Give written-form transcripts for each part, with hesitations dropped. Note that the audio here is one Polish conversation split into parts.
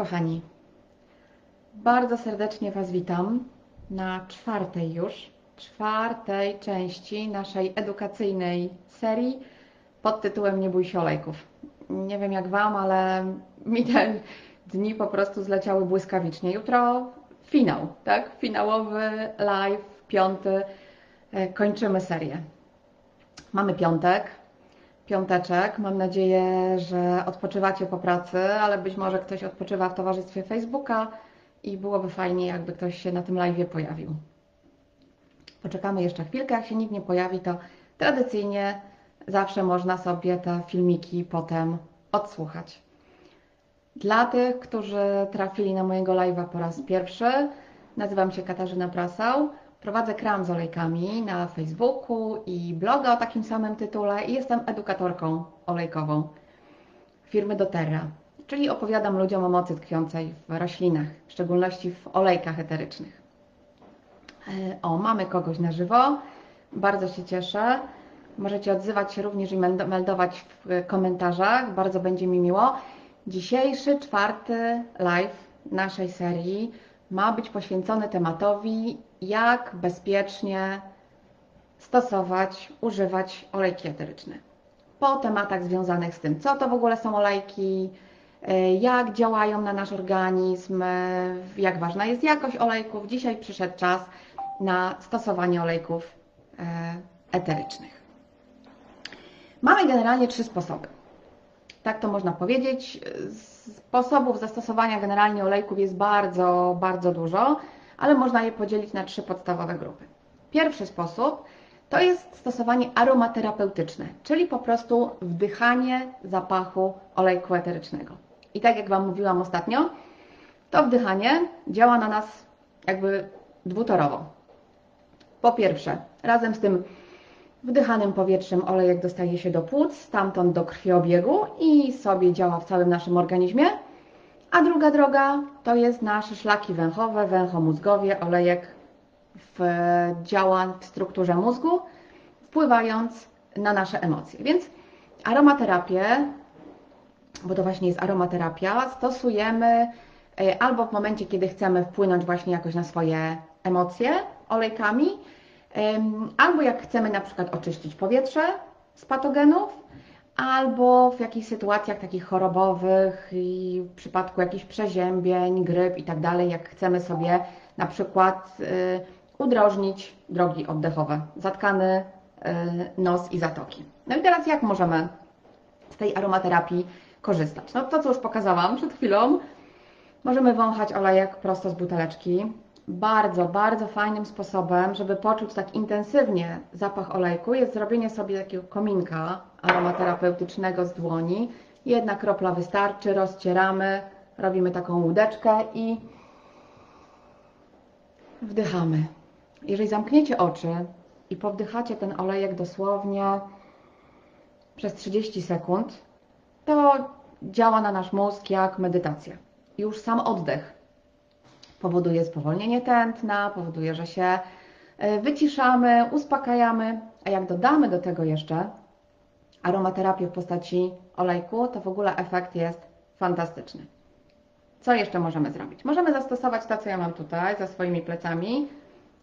Kochani, bardzo serdecznie Was witam na czwartej części naszej edukacyjnej serii pod tytułem Nie bój się olejków. Nie wiem jak Wam, ale mi te dni po prostu zleciały błyskawicznie. Jutro finał, tak? Finałowy live, piąty, kończymy serię. Mamy piąteczek. Mam nadzieję, że odpoczywacie po pracy, ale być może ktoś odpoczywa w towarzystwie Facebooka i byłoby fajnie, jakby ktoś się na tym live'ie pojawił. Poczekamy jeszcze chwilkę, jak się nikt nie pojawi, to tradycyjnie zawsze można sobie te filmiki potem odsłuchać. Dla tych, którzy trafili na mojego live'a po raz pierwszy, nazywam się Katarzyna Prasał. Prowadzę kram z olejkami na Facebooku i bloga o takim samym tytule i jestem edukatorką olejkową firmy doTERRA, czyli opowiadam ludziom o mocy tkwiącej w roślinach, w szczególności w olejkach eterycznych. O, mamy kogoś na żywo, bardzo się cieszę. Możecie odzywać się również i meldować w komentarzach, bardzo będzie mi miło. Dzisiejszy czwarty live naszej serii ma być poświęcony tematowi, jak bezpiecznie stosować, używać olejki eteryczne. Po tematach związanych z tym, co to w ogóle są olejki, jak działają na nasz organizm, jak ważna jest jakość olejków. Dzisiaj przyszedł czas na stosowanie olejków eterycznych. Mamy generalnie trzy sposoby. Tak to można powiedzieć. Sposobów zastosowania generalnie olejków jest bardzo, bardzo dużo, ale można je podzielić na trzy podstawowe grupy. Pierwszy sposób to jest stosowanie aromaterapeutyczne, czyli po prostu wdychanie zapachu olejku eterycznego. I tak jak Wam mówiłam ostatnio, to wdychanie działa na nas jakby dwutorowo. Po pierwsze, razem z tym wdychanym powietrzem olejek dostaje się do płuc, stamtąd do krwiobiegu i sobie działa w całym naszym organizmie. A druga droga to jest nasze szlaki węchowe, węchomózgowie. Olejek działa w strukturze mózgu, wpływając na nasze emocje. Więc aromaterapię, bo to właśnie jest aromaterapia, stosujemy albo w momencie, kiedy chcemy wpłynąć właśnie jakoś na swoje emocje olejkami, albo jak chcemy na przykład oczyścić powietrze z patogenów, albo w jakichś sytuacjach takich chorobowych i w przypadku jakichś przeziębień, gryp i tak dalej, jak chcemy sobie na przykład udrożnić drogi oddechowe, zatkany nos i zatoki. No i teraz jak możemy z tej aromaterapii korzystać? No to, co już pokazałam przed chwilą, możemy wąchać olejek prosto z buteleczki. Bardzo, bardzo fajnym sposobem, żeby poczuć tak intensywnie zapach olejku, jest zrobienie sobie takiego kominka aromaterapeutycznego z dłoni. Jedna kropla wystarczy, rozcieramy, robimy taką łódeczkę i wdychamy. Jeżeli zamkniecie oczy i powdychacie ten olejek dosłownie przez 30 sekund, to działa na nasz mózg jak medytacja. Już sam oddech powoduje spowolnienie tętna, powoduje, że się wyciszamy, uspokajamy, a jak dodamy do tego jeszcze aromaterapię w postaci olejku, to w ogóle efekt jest fantastyczny. Co jeszcze możemy zrobić? Możemy zastosować to, co ja mam tutaj za swoimi plecami,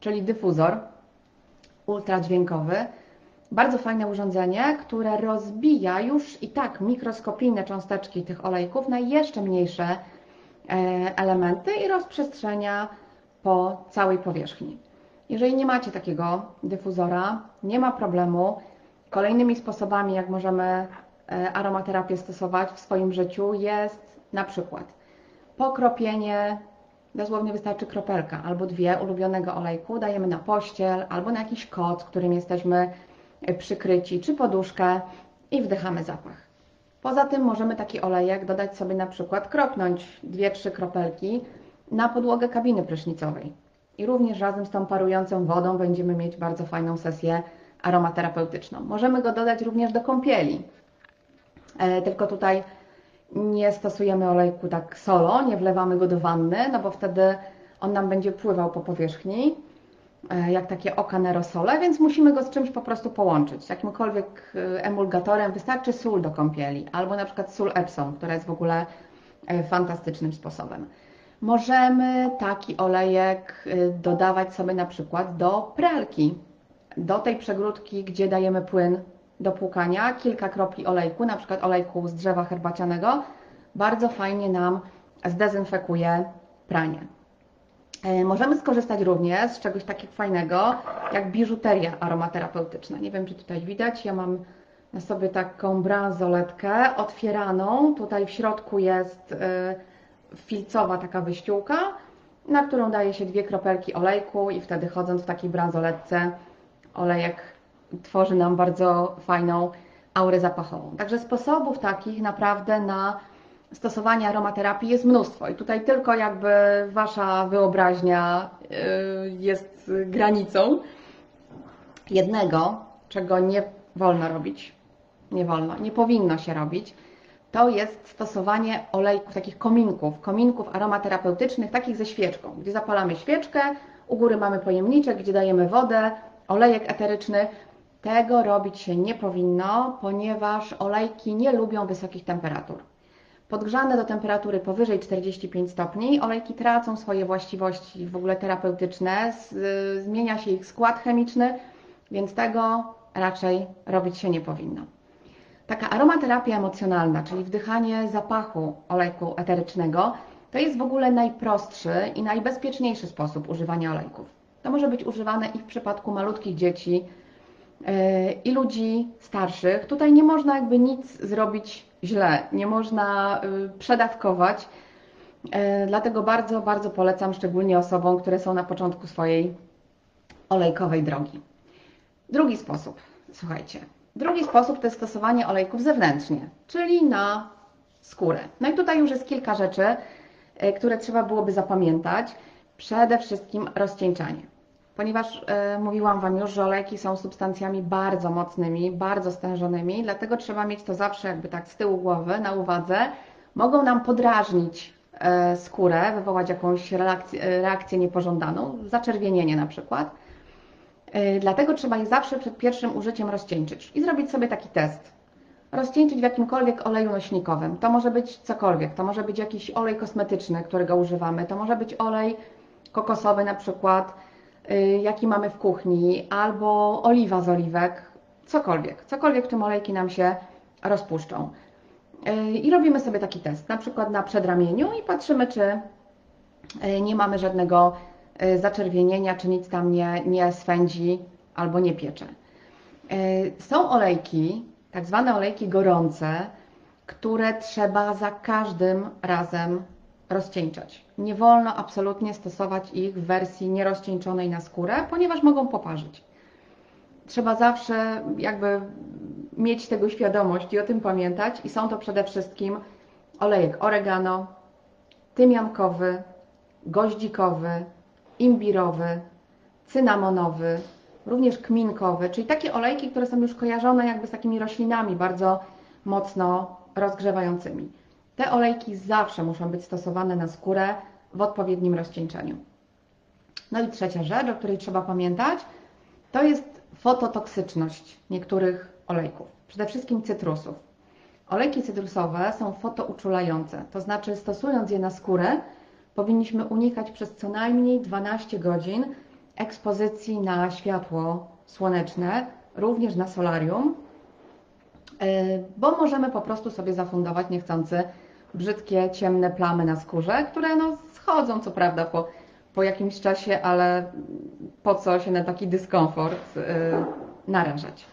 czyli dyfuzor ultradźwiękowy. Bardzo fajne urządzenie, które rozbija już i tak mikroskopijne cząsteczki tych olejków na jeszcze mniejsze elementy i rozprzestrzenia po całej powierzchni. Jeżeli nie macie takiego dyfuzora, nie ma problemu. Kolejnymi sposobami, jak możemy aromaterapię stosować w swoim życiu, jest na przykład pokropienie, dosłownie wystarczy kropelka albo dwie ulubionego olejku, dajemy na pościel albo na jakiś koc, którym jesteśmy przykryci, czy poduszkę i wdychamy zapach. Poza tym możemy taki olejek dodać sobie na przykład, kropnąć 2-3 kropelki na podłogę kabiny prysznicowej. I również razem z tą parującą wodą będziemy mieć bardzo fajną sesję aromaterapeutyczną. Możemy go dodać również do kąpieli. Tylko tutaj nie stosujemy olejku tak solo, nie wlewamy go do wanny, no bo wtedy on nam będzie pływał po powierzchni, jak takie okanerosole, więc musimy go z czymś po prostu połączyć. Jakimkolwiek emulgatorem, wystarczy sól do kąpieli, albo na przykład sól Epsom, która jest w ogóle fantastycznym sposobem. Możemy taki olejek dodawać sobie na przykład do pralki, do tej przegródki, gdzie dajemy płyn do płukania, kilka kropli olejku, na przykład olejku z drzewa herbacianego, bardzo fajnie nam zdezynfekuje pranie. Możemy skorzystać również z czegoś takiego fajnego jak biżuteria aromaterapeutyczna. Nie wiem, czy tutaj widać, ja mam na sobie taką bransoletkę otwieraną, tutaj w środku jest filcowa taka wyściółka, na którą daje się 2 kropelki olejku i wtedy chodząc w takiej bransoletce olejek tworzy nam bardzo fajną aurę zapachową. Także sposobów takich naprawdę na stosowanie aromaterapii jest mnóstwo i tutaj tylko jakby Wasza wyobraźnia jest granicą. Jednego, czego nie wolno robić, nie wolno, nie powinno się robić, to jest stosowanie olejków, takich kominków aromaterapeutycznych, takich ze świeczką, gdzie zapalamy świeczkę, u góry mamy pojemniczek, gdzie dajemy wodę, olejek eteryczny. Tego robić się nie powinno, ponieważ olejki nie lubią wysokich temperatur. Podgrzane do temperatury powyżej 45 stopni, olejki tracą swoje właściwości w ogóle terapeutyczne, zmienia się ich skład chemiczny, więc tego raczej robić się nie powinno. Taka aromaterapia emocjonalna, czyli wdychanie zapachu olejku eterycznego, to jest w ogóle najprostszy i najbezpieczniejszy sposób używania olejków. To może być używane i w przypadku malutkich dzieci, i ludzi starszych. Tutaj nie można jakby nic zrobić źle, nie można przedawkować. Dlatego bardzo, bardzo polecam szczególnie osobom, które są na początku swojej olejkowej drogi. Drugi sposób, słuchajcie. Drugi sposób to jest stosowanie olejków zewnętrznie, czyli na skórę. No i tutaj już jest kilka rzeczy, które trzeba byłoby zapamiętać. Przede wszystkim rozcieńczanie. Ponieważ mówiłam Wam już, że olejki są substancjami bardzo mocnymi, bardzo stężonymi, dlatego trzeba mieć to zawsze jakby tak z tyłu głowy, na uwadze. Mogą nam podrażnić skórę, wywołać jakąś reakcję niepożądaną, zaczerwienienie na przykład. Dlatego trzeba je zawsze przed pierwszym użyciem rozcieńczyć i zrobić sobie taki test. Rozcieńczyć w jakimkolwiek oleju nośnikowym. To może być cokolwiek, to może być jakiś olej kosmetyczny, którego używamy, to może być olej kokosowy na przykład, jaki mamy w kuchni, albo oliwa z oliwek, cokolwiek. Cokolwiek, w czym olejki nam się rozpuszczą. I robimy sobie taki test, na przykład na przedramieniu i patrzymy, czy nie mamy żadnego zaczerwienienia, czy nic tam nie swędzi albo nie piecze. Są olejki, tak zwane olejki gorące, które trzeba za każdym razem rozcieńczać. Nie wolno absolutnie stosować ich w wersji nierozcieńczonej na skórę, ponieważ mogą poparzyć. Trzeba zawsze jakby mieć tego świadomość i o tym pamiętać i są to przede wszystkim olejek oregano, tymiankowy, goździkowy, imbirowy, cynamonowy, również kminkowy, czyli takie olejki, które są już kojarzone jakby z takimi roślinami bardzo mocno rozgrzewającymi. Te olejki zawsze muszą być stosowane na skórę w odpowiednim rozcieńczeniu. No i trzecia rzecz, o której trzeba pamiętać, to jest fototoksyczność niektórych olejków, przede wszystkim cytrusów. Olejki cytrusowe są fotouczulające, to znaczy stosując je na skórę, powinniśmy unikać przez co najmniej 12 godzin ekspozycji na światło słoneczne, również na solarium, bo możemy po prostu sobie zafundować niechcący brzydkie, ciemne plamy na skórze, które no schodzą co prawda po jakimś czasie, ale po co się na taki dyskomfort narażać.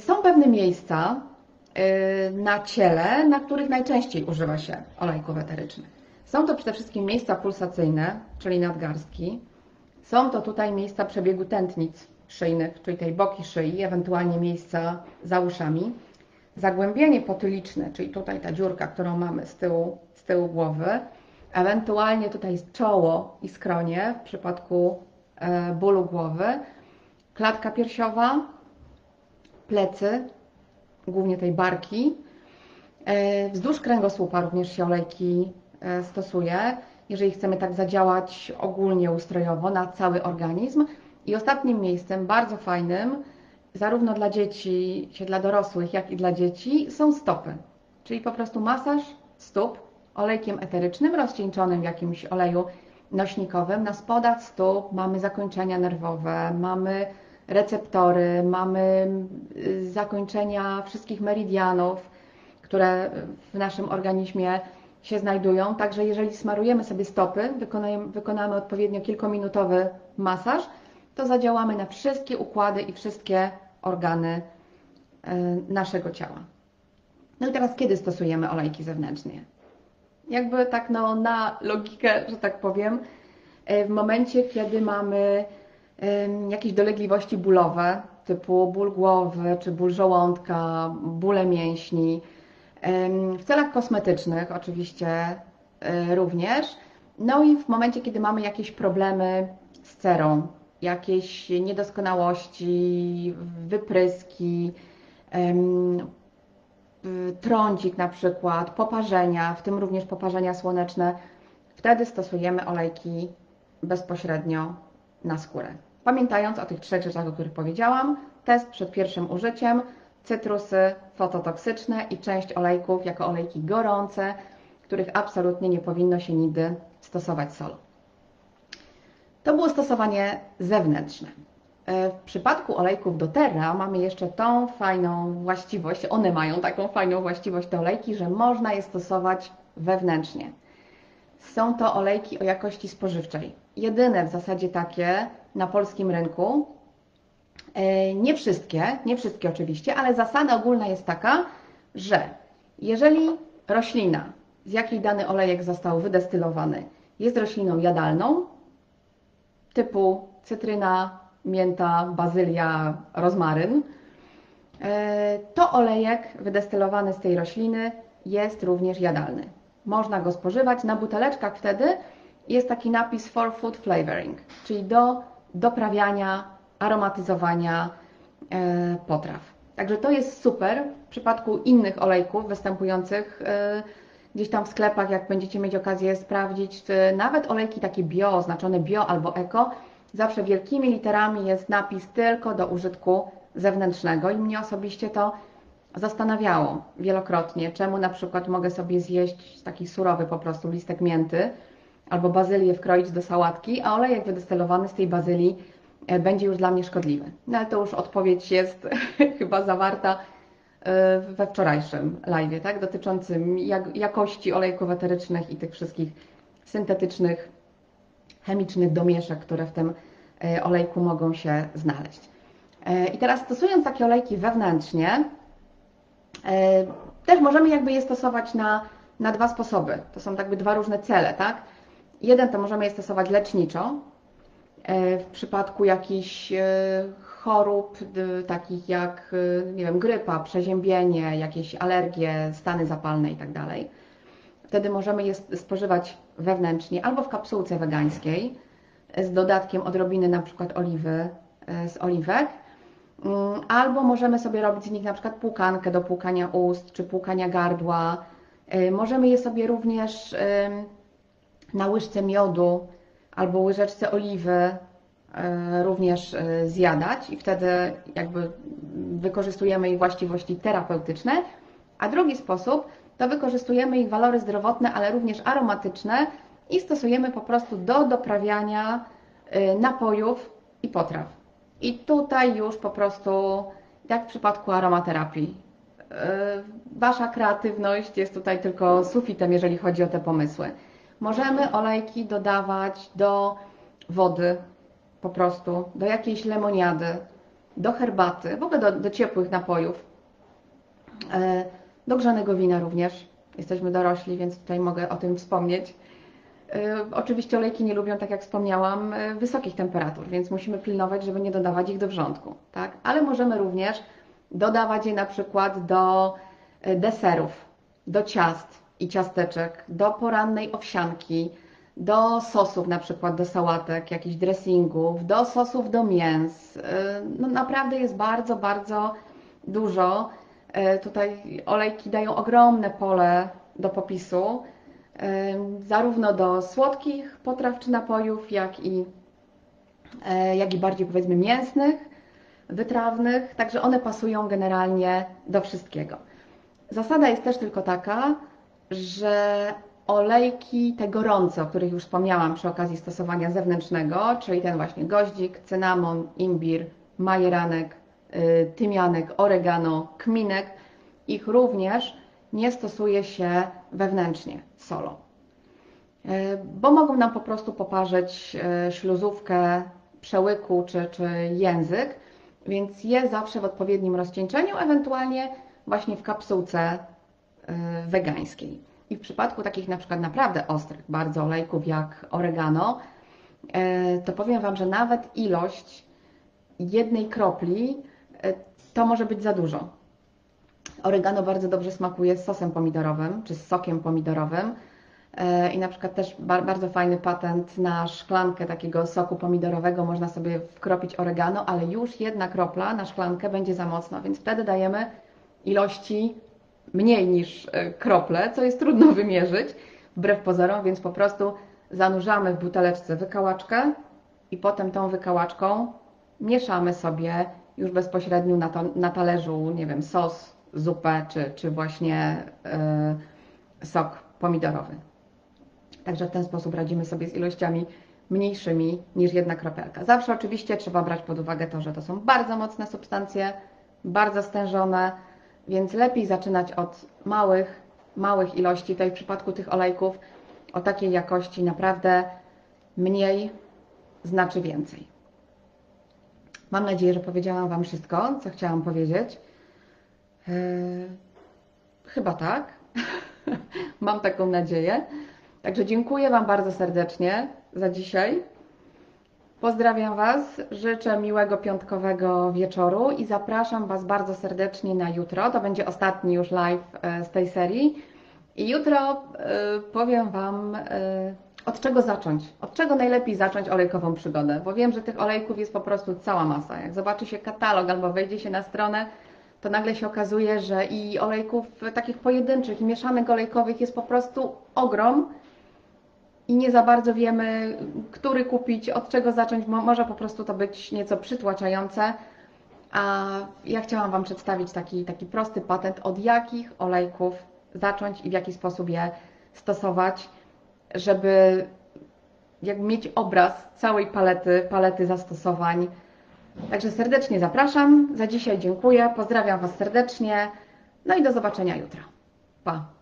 Są pewne miejsca na ciele, na których najczęściej używa się olejków eterycznych. Są to przede wszystkim miejsca pulsacyjne, czyli nadgarstki. Są to tutaj miejsca przebiegu tętnic szyjnych, czyli tej boki szyi, ewentualnie miejsca za uszami. Zagłębienie potyliczne, czyli tutaj ta dziurka, którą mamy z tyłu głowy. Ewentualnie tutaj czoło i skronie w przypadku bólu głowy. Klatka piersiowa, plecy, głównie tej barki. Wzdłuż kręgosłupa również się olejki stosuje, jeżeli chcemy tak zadziałać ogólnie ustrojowo na cały organizm. I ostatnim miejscem, bardzo fajnym, zarówno dla dzieci, dla dorosłych, jak i dla dzieci, są stopy. Czyli po prostu masaż stóp olejkiem eterycznym rozcieńczonym w jakimś oleju nośnikowym. Na spodach stóp mamy zakończenia nerwowe, mamy receptory, mamy zakończenia wszystkich meridianów, które w naszym organizmie się znajdują. Także jeżeli smarujemy sobie stopy, wykonamy odpowiednio kilkuminutowy masaż, to zadziałamy na wszystkie układy i wszystkie organy naszego ciała. No i teraz kiedy stosujemy olejki zewnętrzne? Jakby tak no, na logikę, że tak powiem, w momencie, kiedy mamy jakieś dolegliwości bólowe, typu ból głowy, czy ból żołądka, bóle mięśni, w celach kosmetycznych oczywiście również, no i w momencie, kiedy mamy jakieś problemy z cerą, jakieś niedoskonałości, wypryski, trądzik na przykład, poparzenia, w tym również poparzenia słoneczne, wtedy stosujemy olejki bezpośrednio na skórę. Pamiętając o tych trzech rzeczach, o których powiedziałam, test przed pierwszym użyciem, cytrusy fototoksyczne i część olejków jako olejki gorące, których absolutnie nie powinno się nigdy stosować solo. To było stosowanie zewnętrzne. W przypadku olejków doTERRA mamy jeszcze tą fajną właściwość, one mają taką fajną właściwość te olejki, że można je stosować wewnętrznie. Są to olejki o jakości spożywczej. Jedyne w zasadzie takie na polskim rynku. Nie wszystkie oczywiście, ale zasada ogólna jest taka, że jeżeli roślina, z jakiej dany olejek został wydestylowany, jest rośliną jadalną, typu cytryna, mięta, bazylia, rozmaryn, to olejek wydestylowany z tej rośliny jest również jadalny. Można go spożywać. Na buteleczkach wtedy jest taki napis for food flavoring, czyli do doprawiania, aromatyzowania potraw. Także to jest super. W przypadku innych olejków występujących gdzieś tam w sklepach, jak będziecie mieć okazję sprawdzić, nawet olejki takie bio, oznaczone bio albo eko, zawsze wielkimi literami jest napis tylko do użytku zewnętrznego i mnie osobiście to zastanawiało wielokrotnie, czemu na przykład mogę sobie zjeść taki surowy po prostu listek mięty albo bazylię wkroić do sałatki, a olejek wydestylowany z tej bazylii będzie już dla mnie szkodliwy. No ale to już odpowiedź jest chyba zawarta we wczorajszym live'ie, tak? Dotyczącym jakości olejków eterycznych i tych wszystkich syntetycznych, chemicznych domieszek, które w tym olejku mogą się znaleźć. I teraz stosując takie olejki wewnętrznie, też możemy jakby je stosować na dwa sposoby. To są jakby dwa różne cele, tak? Jeden to możemy je stosować leczniczo, w przypadku jakichś chorób takich jak, nie wiem, grypa, przeziębienie, jakieś alergie, stany zapalne itd. Wtedy możemy je spożywać wewnętrznie albo w kapsułce wegańskiej z dodatkiem odrobiny na przykład oliwy z oliwek, albo możemy sobie robić z nich na przykład płukankę do płukania ust czy płukania gardła. Możemy je sobie również na łyżce miodu albo łyżeczce oliwy również zjadać i wtedy jakby wykorzystujemy ich właściwości terapeutyczne. A drugi sposób to wykorzystujemy ich walory zdrowotne, ale również aromatyczne i stosujemy po prostu do doprawiania napojów i potraw. I tutaj już po prostu, jak w przypadku aromaterapii, wasza kreatywność jest tutaj tylko sufitem, jeżeli chodzi o te pomysły. Możemy olejki dodawać do wody, po prostu, do jakiejś lemoniady, do herbaty, w ogóle do ciepłych napojów, do grzanego wina również. Jesteśmy dorośli, więc tutaj mogę o tym wspomnieć. Oczywiście olejki nie lubią, tak jak wspomniałam, wysokich temperatur, więc musimy pilnować, żeby nie dodawać ich do wrzątku, tak? Ale możemy również dodawać je na przykład do deserów, do ciast i ciasteczek, do porannej owsianki, do sosów na przykład, do sałatek, jakichś dressingów, do sosów do mięs. No naprawdę jest bardzo, bardzo dużo. Tutaj olejki dają ogromne pole do popisu, zarówno do słodkich potraw czy napojów, jak i bardziej powiedzmy mięsnych, wytrawnych. Także one pasują generalnie do wszystkiego. Zasada jest też tylko taka, że olejki te gorące, o których już wspomniałam przy okazji stosowania zewnętrznego, czyli ten właśnie goździk, cynamon, imbir, majeranek, tymianek, oregano, kminek, ich również nie stosuje się wewnętrznie solą, bo mogą nam po prostu poparzyć śluzówkę przełyku czy język, więc je zawsze w odpowiednim rozcieńczeniu, ewentualnie właśnie w kapsułce wegańskiej. I w przypadku takich na przykład naprawdę ostrych bardzo olejków jak oregano, to powiem Wam, że nawet ilość jednej kropli to może być za dużo. Oregano bardzo dobrze smakuje z sosem pomidorowym czy z sokiem pomidorowym i na przykład też bardzo fajny patent na szklankę takiego soku pomidorowego, można sobie wkropić oregano, ale już jedna kropla na szklankę będzie za mocno, więc wtedy dajemy ilości mniej niż krople, co jest trudno wymierzyć wbrew pozorom, więc po prostu zanurzamy w buteleczce wykałaczkę i potem tą wykałaczką mieszamy sobie już bezpośrednio na talerzu, nie wiem, sos, zupę czy właśnie sok pomidorowy. Także w ten sposób radzimy sobie z ilościami mniejszymi niż jedna kropelka. Zawsze oczywiście trzeba brać pod uwagę to, że to są bardzo mocne substancje, bardzo stężone, więc lepiej zaczynać od małych ilości. Tutaj w przypadku tych olejków o takiej jakości naprawdę mniej znaczy więcej. Mam nadzieję, że powiedziałam Wam wszystko, co chciałam powiedzieć. Chyba tak. Mam taką nadzieję. Także dziękuję Wam bardzo serdecznie za dzisiaj. Pozdrawiam Was, życzę miłego piątkowego wieczoru i zapraszam Was bardzo serdecznie na jutro. To będzie ostatni już live z tej serii. I jutro powiem Wam, od czego zacząć, od czego najlepiej zacząć olejkową przygodę, bo wiem, że tych olejków jest po prostu cała masa. Jak zobaczy się katalog albo wejdzie się na stronę, to nagle się okazuje, że i olejków takich pojedynczych, i mieszanek olejkowych jest po prostu ogrom i nie za bardzo wiemy, który kupić, od czego zacząć, może po prostu to być nieco przytłaczające. A ja chciałam Wam przedstawić taki prosty patent, od jakich olejków zacząć i w jaki sposób je stosować, żeby mieć obraz całej palety zastosowań. Także serdecznie zapraszam, za dzisiaj dziękuję, pozdrawiam Was serdecznie, no i do zobaczenia jutro. Pa!